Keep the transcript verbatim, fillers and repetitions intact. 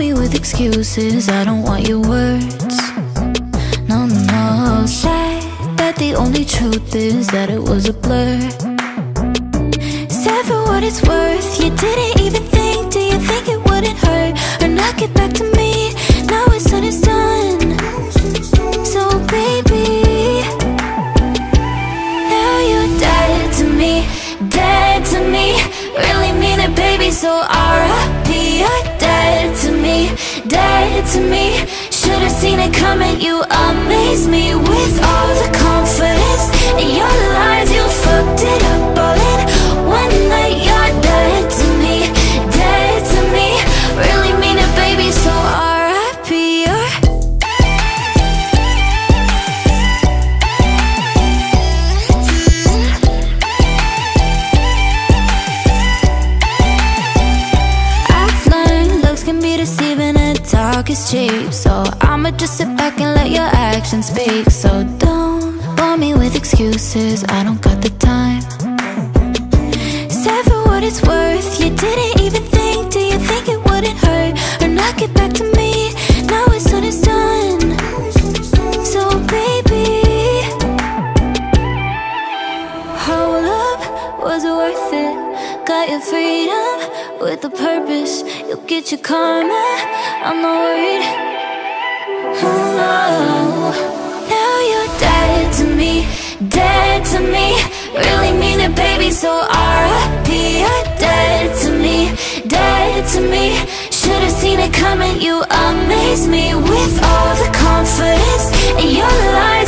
me with excuses, I don't want your words. No, no, no. Said that the only truth is that it was a blur. Said for what it's worth, you didn't even think. Do you think it wouldn't hurt or not get back to me? Now it's done, it's done. So baby, now you're dead to me, dead to me. Really mean it, baby, so R I P You're dead to me, dead to me. Should've seen it coming, you amaze me with all the confidence in your lies. You fucked it up all in one night. You're dead to me, dead to me. Really mean it, baby, so R I P You're is cheap, so I'ma just sit back and let your actions speak. So don't bore me with excuses, I don't got the time. Said for what it's worth, you didn't even think. Do you think it wouldn't hurt or not get back to me? Now it's done, it's done. So baby, hold up, was it worth it? Got your freedom with a purpose, you'll get your karma. I'm not worried. Oh no. Now you're dead to me, dead to me. Really mean it, baby, so R I P You're dead to me, dead to me. Should've seen it coming, you amaze me with all the confidence in your life.